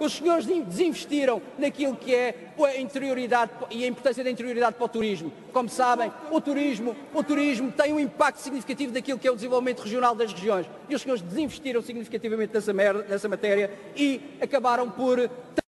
Os senhores desinvestiram naquilo que é a interioridade e a importância da interioridade para o turismo. Como sabem, o turismo tem um impacto significativo daquilo que é o desenvolvimento regional das regiões. E os senhores desinvestiram significativamente nessa matéria e acabaram por